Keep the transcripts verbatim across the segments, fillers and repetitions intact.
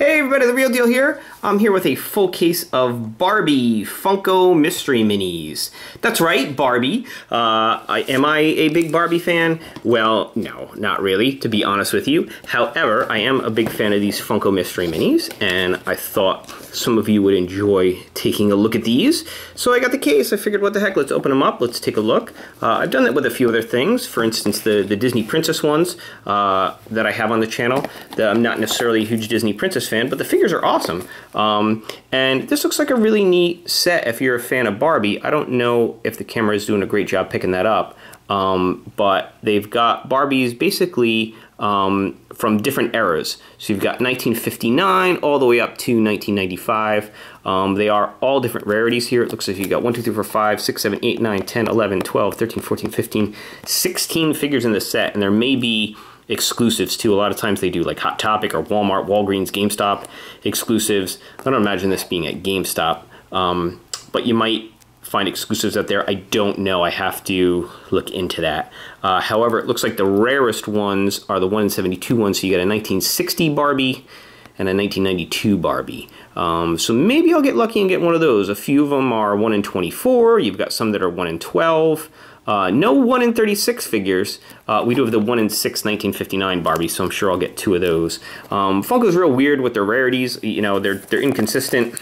Hey everybody, The Real Deal here. I'm here with a full case of Barbie Funko Mystery Minis. That's right, Barbie. Uh, I, am I a big Barbie fan? Well, no, not really, to be honest with you. However, I am a big fan of these Funko Mystery Minis, and I thought some of you would enjoy taking a look at these. So I got the case. I figured, what the heck, let's open them up. Let's take a look. Uh, I've done that with a few other things. For instance, the, the Disney Princess ones uh, that I have on the channel. The, I'm not necessarily a huge Disney Princess fan. fan, but the figures are awesome. Um, and this looks like a really neat set if you're a fan of Barbie. I don't know if the camera is doing a great job picking that up, um, but they've got Barbies basically um, from different eras. So you've got nineteen fifty-nine all the way up to nineteen ninety-five. Um, they are all different rarities here. It looks like you've got one, two, three, four, five, six, seven, eight, nine, ten, eleven, twelve, thirteen, fourteen, fifteen, sixteen figures in this set, and there may be exclusives too. A lot of times they do like Hot Topic or Walmart, Walgreens, GameStop exclusives. I don't imagine this being at GameStop, um, but you might find exclusives out there. I don't know. I have to look into that. Uh, however, it looks like the rarest ones are the one in seventy-two ones. So you got a nineteen sixty Barbie and a nineteen ninety-two Barbie. Um, so maybe I'll get lucky and get one of those. A few of them are one in twenty-four. You've got some that are one in twelve. Uh, no one in thirty-six figures. Uh, we do have the one in six nineteen fifty-nine Barbie, so I'm sure I'll get two of those. Um, Funko's real weird with their rarities. You know, they're, they're inconsistent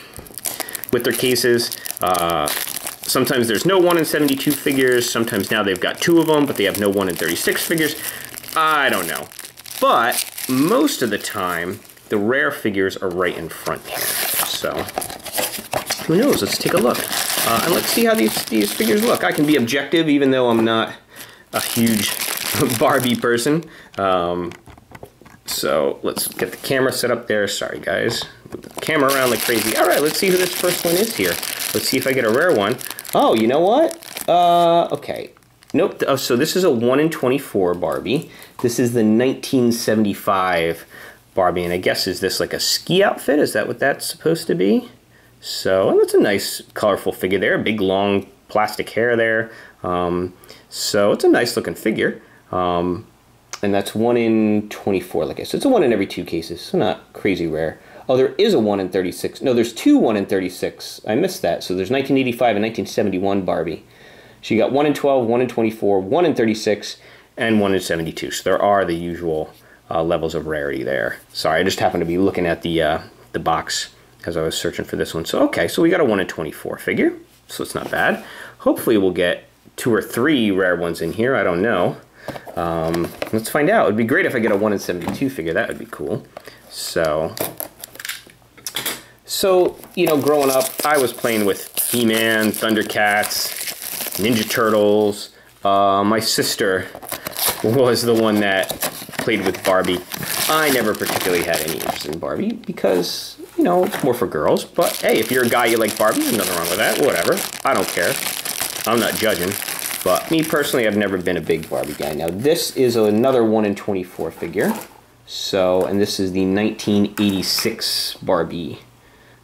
with their cases. Uh, sometimes there's no one in seventy-two figures. Sometimes now they've got two of them, but they have no one in thirty-six figures. I don't know. But most of the time, the rare figures are right in front here. So who knows? Let's take a look. Uh, and let's see how these, these figures look. I can be objective, even though I'm not a huge Barbie person. Um, so let's get the camera set up there. Sorry, guys. Move the camera around like crazy. All right, let's see who this first one is here. Let's see if I get a rare one. Oh, you know what? Uh, okay. Nope. Oh, so this is a one in twenty-four Barbie. This is the nineteen seventy-five Barbie. And I guess, is this like a ski outfit? Is that what that's supposed to be? So, and that's a nice, colorful figure there. Big, long, plastic hair there. Um, so, it's a nice-looking figure. Um, and that's one in twenty-four, like I said. It's a one in every two cases, so not crazy rare. Oh, there is a one in thirty-six. No, there's two one in thirty-six. I missed that. So, there's nineteen eighty-five and nineteen seventy-one Barbie. So, you got one in twelve, one in twenty-four, one in thirty-six, and one in seventy-two. So, there are the usual uh, levels of rarity there. Sorry, I just happened to be looking at the, uh, the box as I was searching for this one. So, okay, so we got a one in twenty-four figure, so it's not bad. Hopefully we'll get two or three rare ones in here, I don't know. Um, let's find out. It would be great if I get a one in seventy-two figure, that would be cool. So, so, you know, growing up, I was playing with He-Man, Thundercats, Ninja Turtles. Uh, my sister was the one that played with Barbie. I never particularly had any interest in Barbie because, you know, it's more for girls. But hey, if you're a guy, you like Barbie, there's nothing wrong with that. Whatever. I don't care. I'm not judging. But me personally, I've never been a big Barbie guy. Now, this is another one in twenty-four figure. So, and this is the nineteen eighty-six Barbie.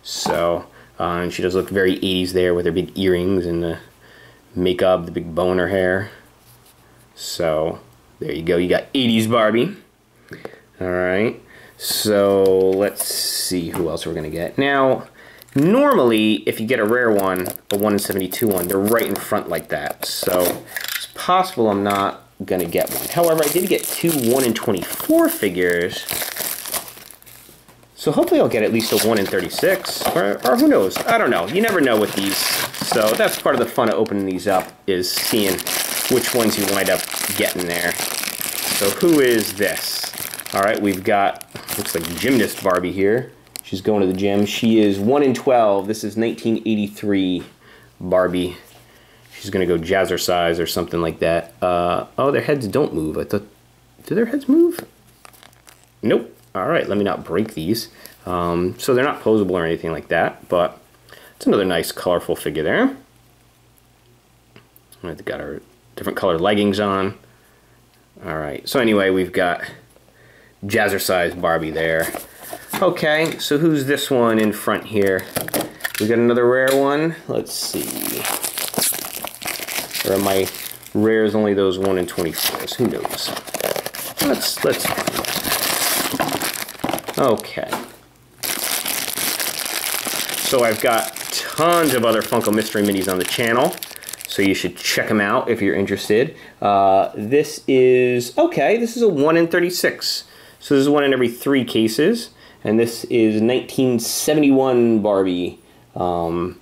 So, uh, and she does look very eighties there with her big earrings and the makeup, the big bow in her hair. So, there you go. You got eighties Barbie. All right, so let's see who else we're going to get. Now, normally, if you get a rare one, a one in seventy-two one, they're right in front like that. So it's possible I'm not going to get one. However, I did get two one in twenty-four figures. So hopefully I'll get at least a one in thirty-six, or, or who knows? I don't know. You never know with these. So that's part of the fun of opening these up, is seeing which ones you wind up getting there. So who is this? All right, we've got, looks like Gymnast Barbie here. She's going to the gym. She is one in twelve. This is nineteen eighty-three Barbie. She's going to go jazzercise or something like that. Uh, oh, their heads don't move. I thought, do their heads move? Nope. All right, let me not break these. Um, so they're not posable or anything like that, but it's another nice, colorful figure there. They've got our different colored leggings on. All right, so anyway, we've got jazzercise Barbie there. Okay, so who's this one in front here? We got another rare one. Let's see. Or am I rares only those one in twenty-fours? Who knows? Let's let's. Okay. Also, I've got tons of other Funko Mystery Minis on the channel, so you should check them out if you're interested. Uh, this is, okay, this is a one in thirty-six. So this is one in every three cases. And this is nineteen seventy-one Barbie. Um,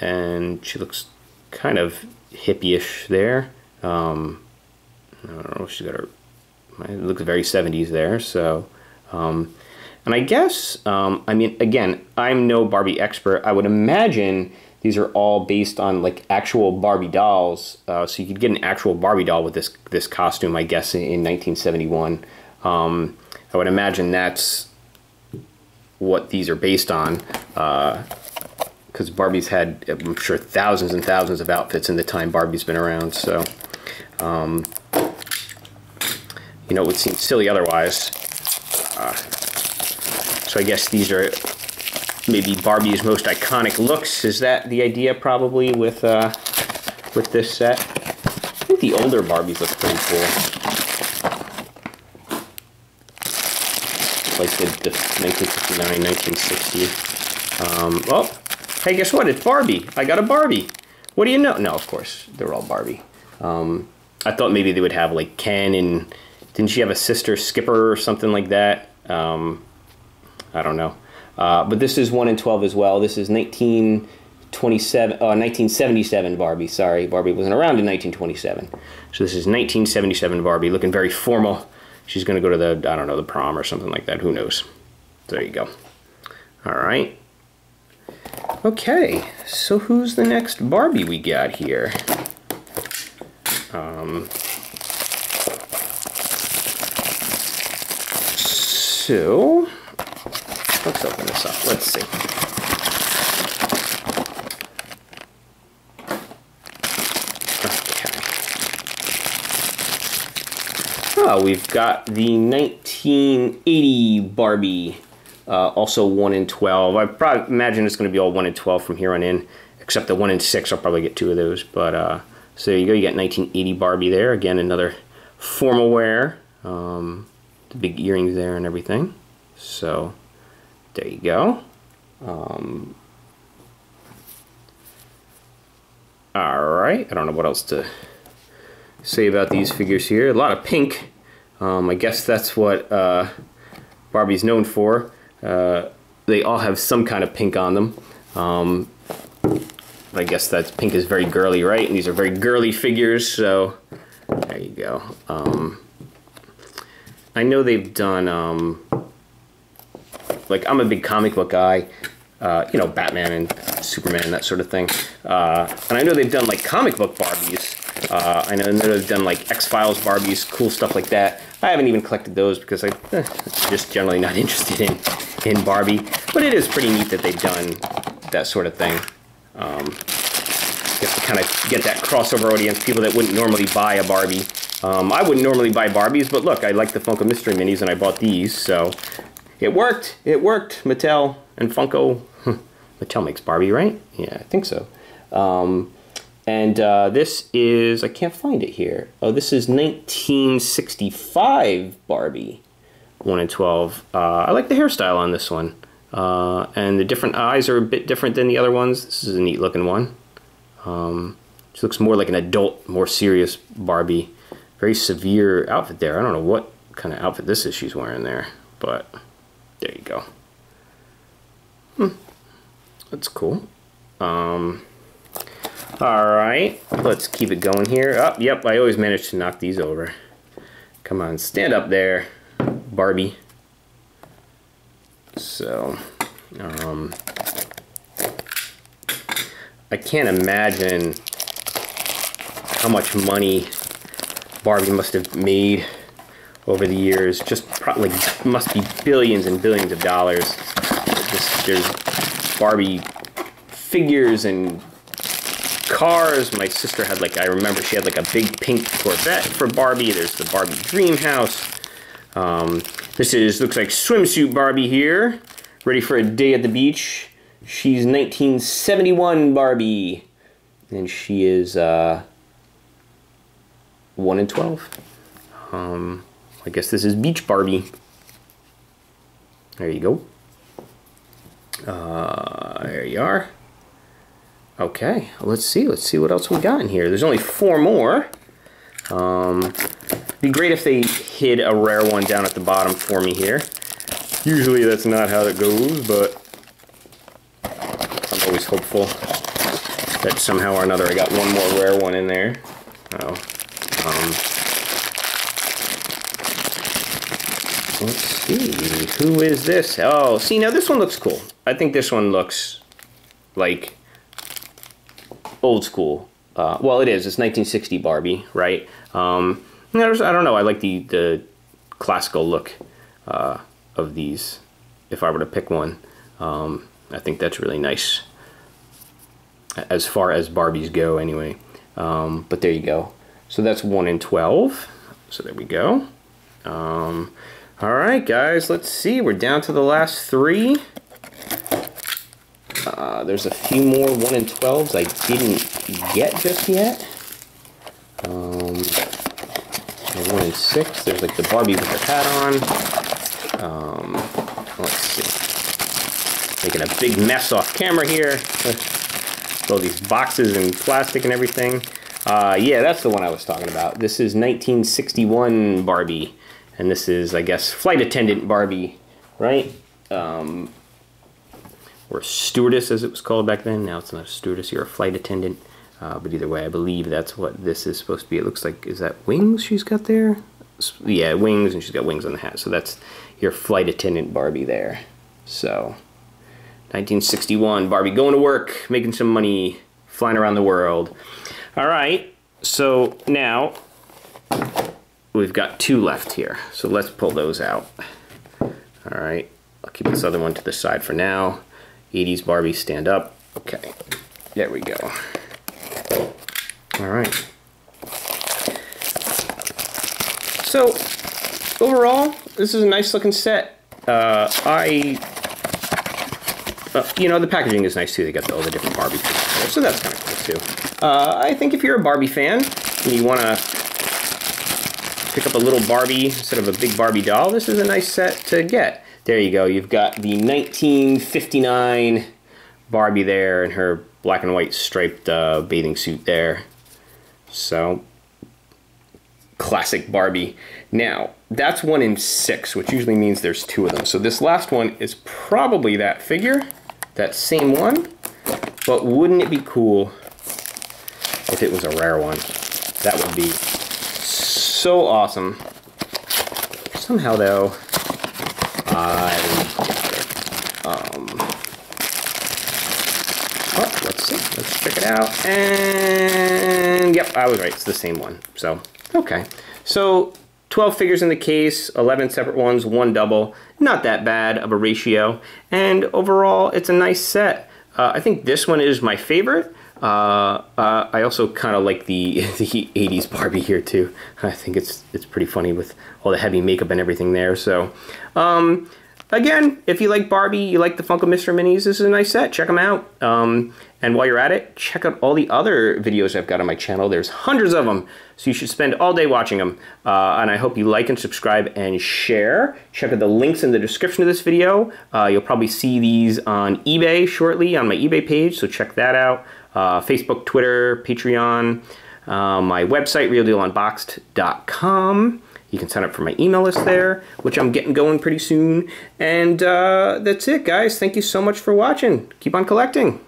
and she looks kind of hippie-ish there. Um, I don't know if she's got her, it looks very seventies there, so. Um, and I guess, um, I mean, again, I'm no Barbie expert. I would imagine these are all based on like actual Barbie dolls, uh, so you could get an actual Barbie doll with this this costume, I guess, in, in nineteen seventy-one. Um, I would imagine that's what these are based on, because uh, Barbie's had, I'm sure, thousands and thousands of outfits in the time Barbie's been around. So, um, you know, it would seem silly otherwise. Uh, so I guess these are maybe Barbie's most iconic looks. Is that the idea, probably, with uh, with this set? I think the older Barbies look pretty cool. Like the, the nineteen fifty-nine, nineteen sixty. Um, oh, hey, guess what? It's Barbie. I got a Barbie. What do you know? No, of course, they're all Barbie. Um, I thought maybe they would have, like, Ken and... Didn't she have a sister, Skipper, or something like that? Um, I don't know. Uh, but this is one in twelve as well. This is nineteen twenty-seven, uh, nineteen seventy-seven Barbie. Sorry, Barbie wasn't around in nineteen twenty-seven. So this is nineteen seventy-seven Barbie, looking very formal. She's going to go to the, I don't know, the prom or something like that. Who knows? There you go. All right. Okay. So who's the next Barbie we got here? Um... So, let's open this up. Let's see. Okay. Oh, we've got the nineteen eighty Barbie, uh, also one in twelve. I probably imagine it's going to be all one in twelve from here on in, except the one in six. I'll probably get two of those. But, uh, so there you go. You got nineteen eighty Barbie there. Again, another formal wear. Um... The big earrings there and everything. So, there you go. Um, all right. I don't know what else to say about these figures here. A lot of pink. Um, I guess that's what uh, Barbie's known for. Uh, they all have some kind of pink on them. Um, I guess that's pink is very girly, right? And these are very girly figures. So, there you go. Um, I know they've done, um, like, I'm a big comic book guy, uh, you know, Batman and Superman and that sort of thing. Uh, and I know they've done, like, comic book Barbies. Uh, I know they've done, like, X-Files Barbies, cool stuff like that. I haven't even collected those because I'm eh, just generally not interested in, in Barbie. But it is pretty neat that they've done that sort of thing. Um, just to kind of get that crossover audience, people that wouldn't normally buy a Barbie. Um, I wouldn't normally buy Barbies, but look, I like the Funko Mystery Minis, and I bought these, so it worked. It worked. Mattel and Funko. Mattel makes Barbie, right? Yeah, I think so. Um, and uh, this is, I can't find it here. Oh, this is nineteen sixty-five Barbie, one in twelve. Uh, I like the hairstyle on this one. Uh, and the different eyes are a bit different than the other ones. This is a neat-looking one. Um, she looks more like an adult, more serious Barbie. Very severe outfit there. I don't know what kind of outfit this is she's wearing there, but there you go. Hmm. That's cool. Um, all right, let's keep it going here. Oh, yep, I always manage to knock these over. Come on, stand up there, Barbie. So, um, I can't imagine how much money Barbie must have made over the years. Just probably must be billions and billions of dollars. Just, there's Barbie figures and cars. My sister had like, I remember she had like a big pink Corvette for Barbie. There's the Barbie Dream House. Um, this is, looks like swimsuit Barbie here. Ready for a day at the beach. She's nineteen seventy-one Barbie. And she is, uh, one in twelve. Um, I guess this is Beach Barbie. There you go. Uh, we are. Okay, let's see. Let's see what else we got in here. There's only four more. Um, it'd be great if they hid a rare one down at the bottom for me here. Usually that's not how it goes, but I'm always hopeful that somehow or another I got one more rare one in there. Oh. Um, let's see. Who is this? Oh, see, now this one looks cool. I think this one looks like old school. Uh, well, it is. It's nineteen sixty Barbie, right? Um, there's, I don't know. I like the, the classical look uh, of these, if I were to pick one. Um, I think that's really nice, as far as Barbies go anyway. Um, but there you go. So that's one in twelve. So there we go. Um, all right, guys, let's see. We're down to the last three. Uh, there's a few more one in twelves I didn't get just yet. Um, one in six. There's like the Barbie with her hat on. Um, let's see. Making a big mess off camera here. All these boxes and plastic and everything. Uh, yeah, that's the one I was talking about. This is nineteen sixty-one Barbie, and this is, I guess, flight attendant Barbie, right? Um, or stewardess, as it was called back then. Now it's not a stewardess, you're a flight attendant. Uh, but either way, I believe that's what this is supposed to be. It looks like, is that wings she's got there? Yeah, wings, and she's got wings on the hat. So that's your flight attendant Barbie there. So nineteen sixty-one, Barbie going to work, making some money, flying around the world. All right, so now we've got two left here. So let's pull those out. All right, I'll keep this other one to the side for now. eighties Barbie, stand up. Okay, there we go. All right. So overall, this is a nice looking set. Uh, I... Uh, you know, the packaging is nice too. They got all the different Barbie pieces there, so that's kind of cool too. Uh, I think if you're a Barbie fan and you want to pick up a little Barbie instead of a big Barbie doll, this is a nice set to get. There you go. You've got the nineteen fifty-nine Barbie there in her black and white striped uh, bathing suit there. So, classic Barbie. Now, that's one in six, which usually means there's two of them. So this last one is probably that figure, that same one, but wouldn't it be cool if it was a rare one? That would be so awesome. Somehow though, I got it. Um, oh, let's see, let's check it out. And yep, I was right, it's the same one. So, okay. So, twelve figures in the case, eleven separate ones, one double. Not that bad of a ratio. And overall, it's a nice set. Uh, I think this one is my favorite. Uh, uh, I also kind of like the, the eighties Barbie here too. I think it's it's pretty funny with all the heavy makeup and everything there. So, um, again, if you like Barbie, you like the Funko Mystery Minis, this is a nice set. Check them out. Um, and while you're at it, check out all the other videos I've got on my channel. There's hundreds of them, so you should spend all day watching them. Uh, and I hope you like and subscribe and share. Check out the links in the description of this video. Uh, you'll probably see these on eBay shortly, on my eBay page, so check that out. Uh, Facebook, Twitter, Patreon, uh, my website, real deal unboxed dot com. You can sign up for my email list there, which I'm getting going pretty soon. And uh, that's it, guys. Thank you so much for watching. Keep on collecting.